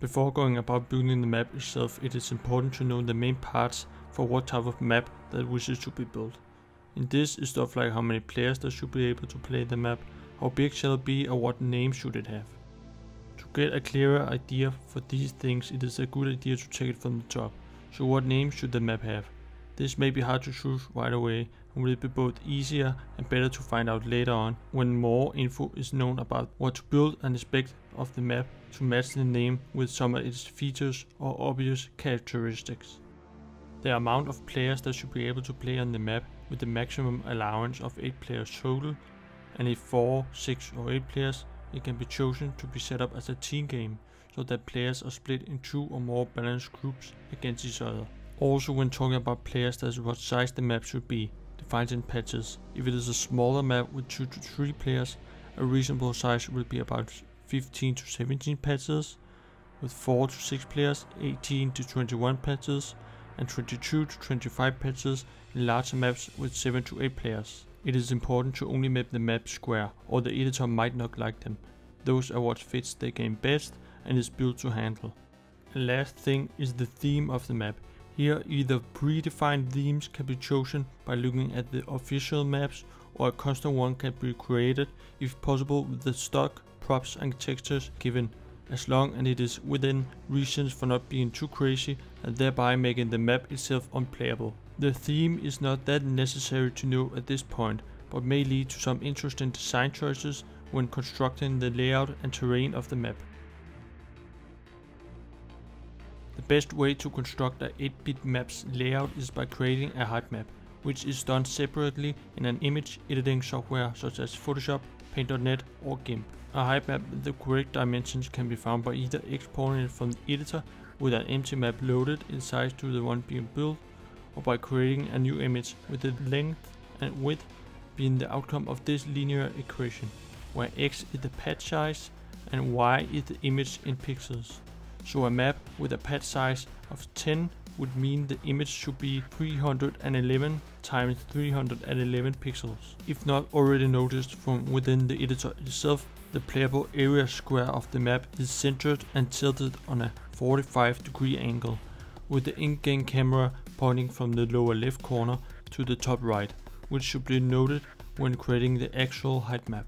Before going about building the map itself, it is important to know the main parts for what type of map that wishes to be built. In this is stuff like how many players that should be able to play the map, how big shall it be, or what name should it have. To get a clearer idea for these things, it is a good idea to take it from the top. So what name should the map have? This may be hard to choose right away, and will be both easier and better to find out later on when more info is known about what to build and expect of the map to match the name with some of its features or obvious characteristics. The amount of players that should be able to play on the map with the maximum allowance of 8 players total, and if 4, 6 or 8 players, it can be chosen to be set up as a team game, so that players are split in 2 or more balanced groups against each other. Also, when talking about players, that is what size the map should be, defined in patches. If it is a smaller map with 2 to 3 players, a reasonable size will be about 15 to 17 patches, with 4 to 6 players, 18 to 21 patches, and 22 to 25 patches in larger maps with 7 to 8 players. It is important to only map the map square, or the editor might not like them. Those are what fits the game best and is built to handle. The last thing is the theme of the map. Here either predefined themes can be chosen by looking at the official maps, or a custom one can be created if possible with the stock, props and textures given, as long as it is within reasons for not being too crazy and thereby making the map itself unplayable. The theme is not that necessary to know at this point, but may lead to some interesting design choices when constructing the layout and terrain of the map. The best way to construct an 8-bit map's layout is by creating a hard map, which is done separately in an image editing software such as Photoshop, Paint.net or GIMP. A hard map with the correct dimensions can be found by either exporting it from the editor with an empty map loaded in size to the one being built, or by creating a new image with the length and width being the outcome of this linear equation, where x is the patch size and y is the image in pixels. So a map with a patch size of 10 would mean the image should be 311 times 311 pixels. If not already noticed from within the editor itself, the playable area square of the map is centered and tilted on a 45-degree angle, with the in-game camera pointing from the lower left corner to the top right, which should be noted when creating the actual height map.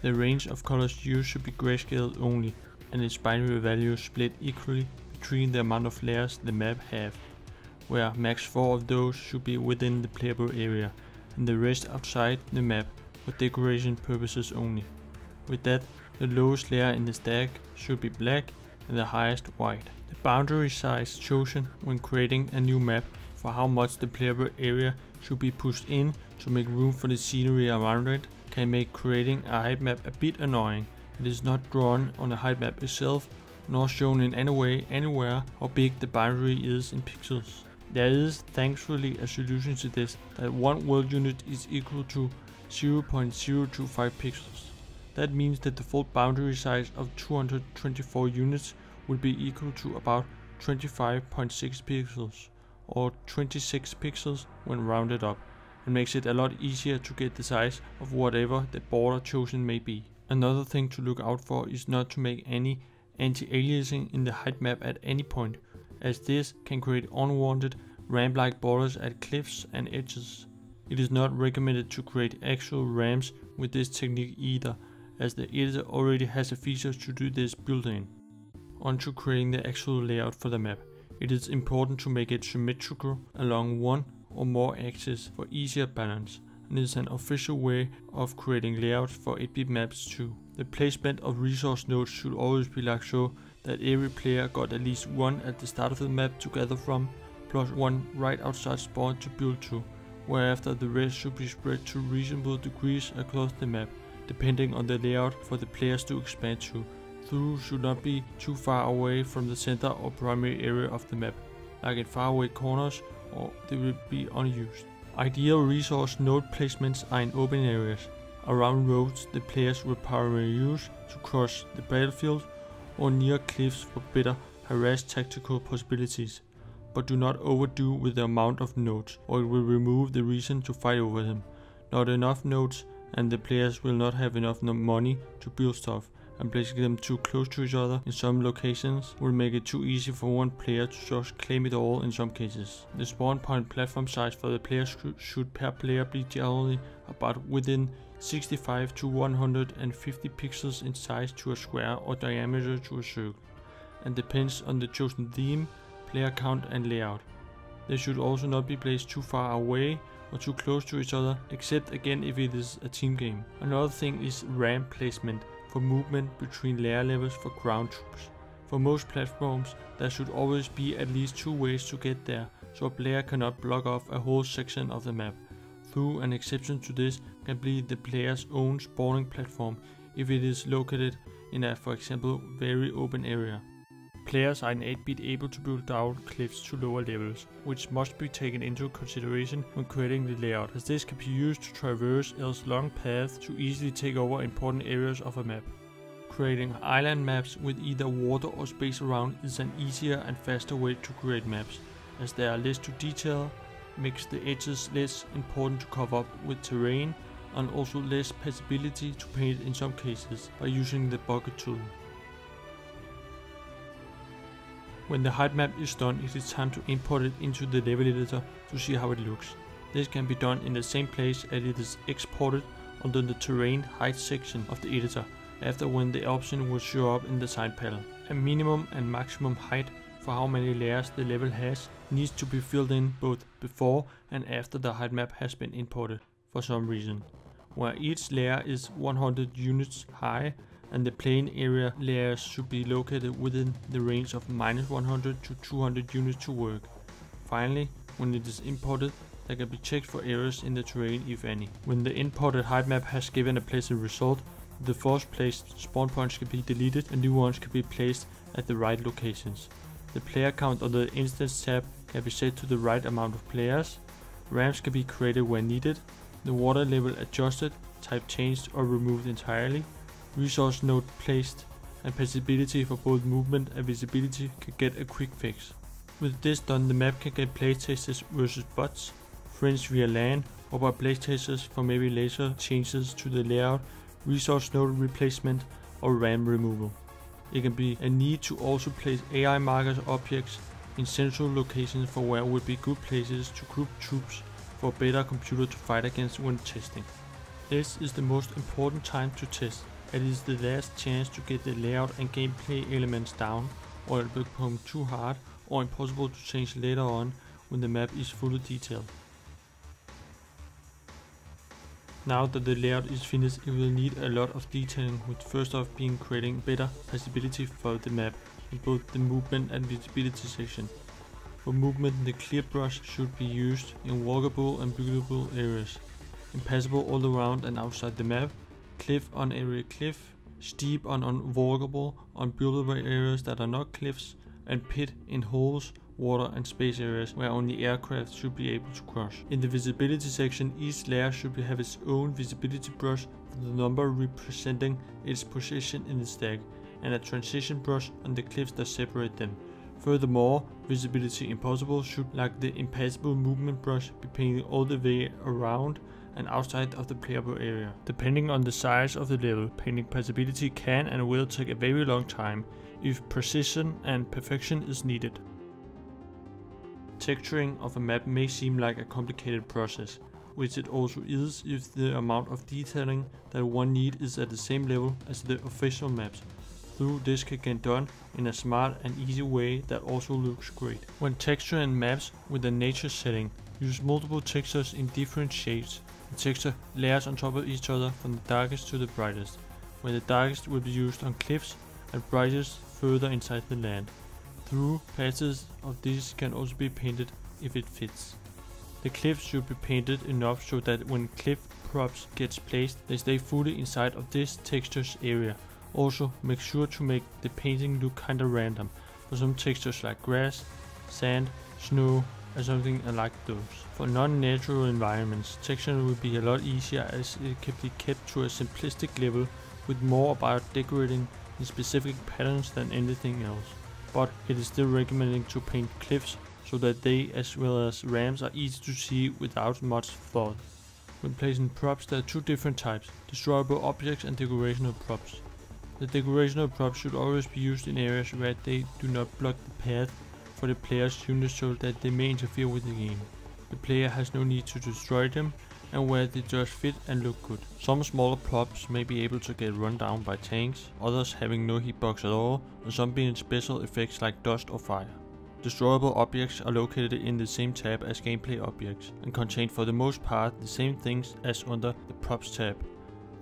The range of colors used should be grayscaled only, and its binary value split equally between the amount of layers the map have, where max 4 of those should be within the playable area and the rest outside the map for decoration purposes only. With that, the lowest layer in the stack should be black and the highest white. The boundary size chosen when creating a new map for how much the playable area should be pushed in to make room for the scenery around it can make creating a height map a bit annoying. It is not drawn on the height map itself, nor shown in any way anywhere how big the boundary is in pixels. There is thankfully a solution to this, that one world unit is equal to 0.025 pixels. That means the default boundary size of 224 units will be equal to about 25.6 pixels, or 26 pixels when rounded up, and makes it a lot easier to get the size of whatever the border chosen may be. Another thing to look out for is not to make any anti-aliasing in the height map at any point, as this can create unwanted ramp-like borders at cliffs and edges. It is not recommended to create actual ramps with this technique either, as the editor already has the features to do this built-in. On to creating the actual layout for the map. It is important to make it symmetrical along one or more axes for easier balance, and is an official way of creating layouts for 8-bit maps too. The placement of resource nodes should always be like so, that every player got at least one at the start of the map to gather from, plus one right outside spawn to build to, whereafter the rest should be spread to reasonable degrees across the map, depending on the layout for the players to expand to. Through should not be too far away from the center or primary area of the map, like in faraway corners, or they will be unused. Ideal resource node placements are in open areas, around roads the players will primarily use to cross the battlefield, or near cliffs for better harassed tactical possibilities, but do not overdo with the amount of nodes, or it will remove the reason to fight over them. Not enough nodes and the players will not have enough money to build stuff, and placing them too close to each other in some locations will make it too easy for one player to just claim it all in some cases. The spawn point platform size for the players should per player be generally about within 65 to 150 pixels in size to a square or diameter to a circle, and depends on the chosen theme, player count and layout. They should also not be placed too far away or too close to each other, except again if it is a team game. Another thing is ramp placement for movement between layer levels for ground troops. For most platforms, there should always be at least two ways to get there, so a player cannot block off a whole section of the map. Though an exception to this can be the player's own spawning platform if it is located in a, for example, very open area. Players are in 8-bit able to build down cliffs to lower levels, which must be taken into consideration when creating the layout, as this can be used to traverse else long paths to easily take over important areas of a map. Creating island maps with either water or space around is an easier and faster way to create maps, as they are less to detail, makes the edges less important to cover up with terrain, and also less possibility to paint in some cases by using the bucket tool. When the height map is done, it is time to import it into the level editor to see how it looks. This can be done in the same place as it is exported under the terrain height section of the editor, after when the option will show up in the side panel. A minimum and maximum height for how many layers the level has needs to be filled in both before and after the height map has been imported for some reason, where each layer is 100 units high, and the plain area layers should be located within the range of -100 to 200 units to work. Finally, when it is imported, there can be checked for errors in the terrain, if any. When the imported height map has given a pleasant result, the first placed spawn points can be deleted and new ones can be placed at the right locations. The player count on the instance tab can be set to the right amount of players. Ramps can be created where needed. The water level adjusted, type changed or removed entirely. Resource node placed, and possibility for both movement and visibility can get a quick fix. With this done, the map can get playtesters versus bots, friends via LAN, or by playtesters for maybe later changes to the layout, resource node replacement or RAM removal. It can be a need to also place AI markers objects in central locations for where would be good places to group troops for a better computer to fight against when testing. This is the most important time to test. It is the last chance to get the layout and gameplay elements down, or it will become too hard or impossible to change later on when the map is fully detailed. Now that the layout is finished, it will need a lot of detailing, with first off being creating better visibility for the map in both the movement and visibility section. For movement, the clear brush should be used in walkable and buildable areas, impassable all around and outside the map, cliff on area cliff, steep on unwalkable, unbuildable areas that are not cliffs, and pit in holes, water and space areas where only aircraft should be able to cross. In the visibility section, each layer should have its own visibility brush with the number representing its position in the stack, and a transition brush on the cliffs that separate them. Furthermore, visibility impossible should, like the impassable movement brush, be painted all the way around and outside of the playable area. Depending on the size of the level, painting passability can and will take a very long time if precision and perfection is needed. Texturing of a map may seem like a complicated process, which it also is if the amount of detailing that one needs is at the same level as the official maps. Though this can get done in a smart and easy way that also looks great. When texturing maps with a nature setting, use multiple textures in different shades. The texture layers on top of each other from the darkest to the brightest, where the darkest will be used on cliffs and brightest further inside the land. Through patches of these can also be painted if it fits. The cliffs should be painted enough so that when cliff props gets placed, they stay fully inside of this texture's area. Also, make sure to make the painting look kinda random for some textures like grass, sand, snow, or something like those. For non-natural environments, texturing will be a lot easier as it can be kept to a simplistic level with more about decorating in specific patterns than anything else. But it is still recommended to paint cliffs so that they as well as ramps are easy to see without much thought. When placing props, there are two different types: destroyable objects and decorational props. The decorational props should always be used in areas where they do not block the path for the player's units so that they may interfere with the game. The player has no need to destroy them, and where they just fit and look good. Some smaller props may be able to get run down by tanks, others having no hitbox at all, and some being special effects like dust or fire. Destroyable objects are located in the same tab as gameplay objects, and contain for the most part the same things as under the props tab,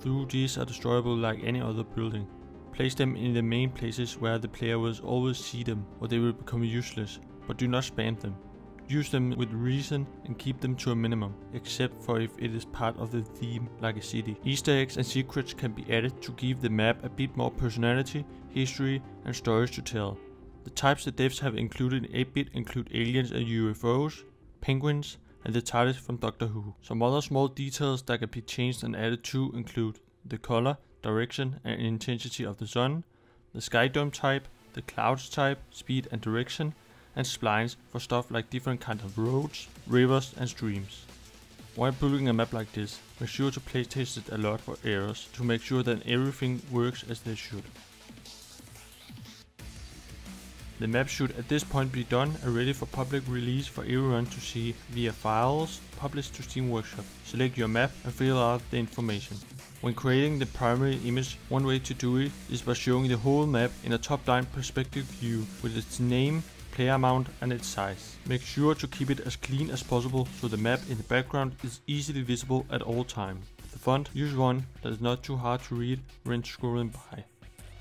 though these are destroyable like any other building. Place them in the main places where the player will always see them, or they will become useless, but do not spam them. Use them with reason and keep them to a minimum, except for if it is part of the theme like a city. Easter eggs and secrets can be added to give the map a bit more personality, history and stories to tell. The types the devs have included in 8-bit include aliens and UFOs, penguins and the TARDIS from Doctor Who. Some other small details that can be changed and added to include the color, direction and intensity of the sun, the sky dome type, the clouds type, speed and direction, and splines for stuff like different kinds of roads, rivers and streams. While building a map like this, make sure to play test it a lot for errors to make sure that everything works as they should. The map should at this point be done and ready for public release for everyone to see via files published to Steam Workshop. Select your map and fill out the information. When creating the primary image, one way to do it is by showing the whole map in a top-down perspective view with its name, player amount and its size. Make sure to keep it as clean as possible so the map in the background is easily visible at all times. The font, use one that is not too hard to read when scrolling by,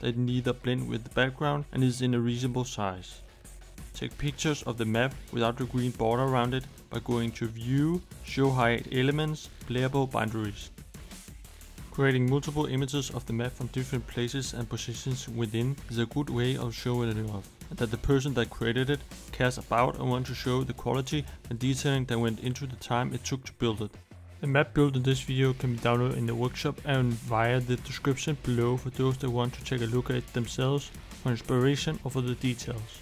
that neither blend with the background and is in a reasonable size. Take pictures of the map without the green border around it by going to View, Show Hide Elements, Playable Boundaries. Creating multiple images of the map from different places and positions within is a good way of showing it off, and that the person that created it cares about and wants to show the quality and detailing that went into the time it took to build it. The map built in this video can be downloaded in the workshop and via the description below for those that want to take a look at it themselves for inspiration or for the details.